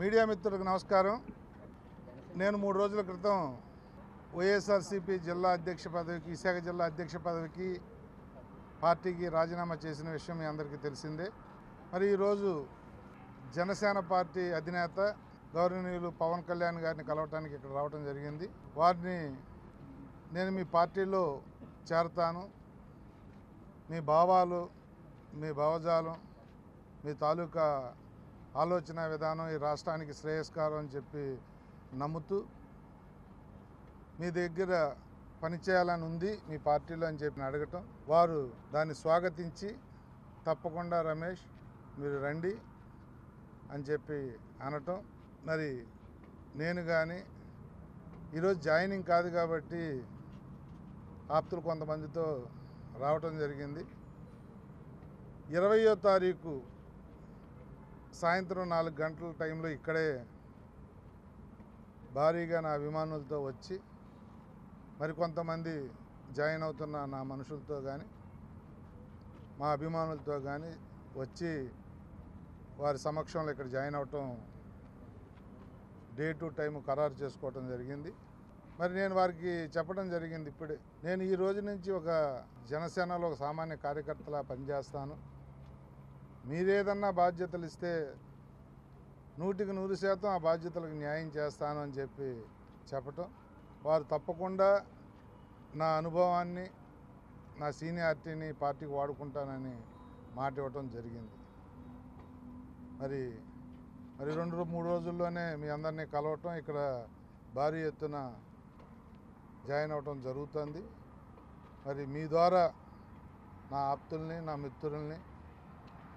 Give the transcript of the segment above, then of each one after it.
Media మిత్రులకు నమస్కారం। నేను 3 రోజుల క్రితం వైఎస్ఆర్సీపీ జిల్లా అధ్యక్ష పదవికి విశాఖ జిల్లా అధ్యక్ష పదవికి పార్టీకి రాజీనామా చేసిన విషయం మీ అందరికీ తెలిసిందే। మరి ఈ రోజు జనసేన పార్టీ అధినేత గౌరవనీయులు పవన్ కళ్యాణ్ గారిని కలవడానికి ఇక్కడ రావడం జరిగింది। వారిని నేను మీ పార్టీలో చేరతాను, మీ భావాలు మీ భావజాలం మీ తాలూకా ఆలోచన విధానం ఈ రాష్ట్రానికి శ్రేయస్కరం అని చెప్పి నమ్ముతూ మీ దగ్గర పనిచేయాలని ఉంది మీ పార్టీలో అని చెప్పి అడగటం, వారు దాన్ని స్వాగతించి తప్పకుండా రమేష్ మీరు రండి అని చెప్పి అనటం। మరి నేను కానీ ఈరోజు జాయినింగ్ కాదు కాబట్టి ఆప్తులు కొంతమందితో రావటం జరిగింది। 20వ తారీఖు సాయంత్రం 4 గంటల టైంలో ఇక్కడే భారీగా నా అభిమానులతో వచ్చి మరికొంతమంది జాయిన్ అవుతున్న నా మనుషులతో కానీ మా అభిమానులతో కానీ వచ్చి వారి సమక్షంలో ఇక్కడ జాయిన్ అవటం డే టు టైం ఖరారు చేసుకోవటం జరిగింది। మరి నేను వారికి చెప్పడం జరిగింది ఇప్పుడే, నేను ఈ రోజు నుంచి ఒక జనసేనలో ఒక సామాన్య కార్యకర్తలా పనిచేస్తాను, మీరేదన్నా బాధ్యతలు ఇస్తే 100% ఆ బాధ్యతలకు న్యాయం చేస్తాను అని చెప్పి చెప్పటం, వారు తప్పకుండా నా అనుభవాన్ని నా సీనియారిటీని పార్టీకి వాడుకుంటానని మాట ఇవ్వటం జరిగింది। మరి మరి 2-3 రోజుల్లోనే మీ అందరినీ కలవటం, ఇక్కడ భారీ ఎత్తున జాయిన్ అవటం జరుగుతుంది। మరి మీ ద్వారా నా ఆప్తుల్ని నా మిత్రుల్ని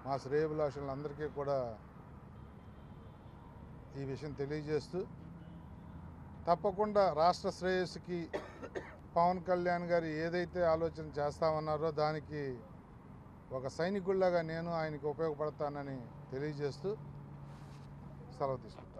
మా శ్రేయభిలాషులందరికీ కూడా ఈ విషయం తెలియజేస్తూ తప్పకుండా రాష్ట్ర శ్రేయస్సుకి పవన్ కళ్యాణ్ గారు ఏదైతే ఆలోచన చేస్తామన్నారో దానికి ఒక సైనికుల్లాగా నేను ఆయనకి ఉపయోగపడతానని తెలియజేస్తూ సెలవు తీసుకుంటాను।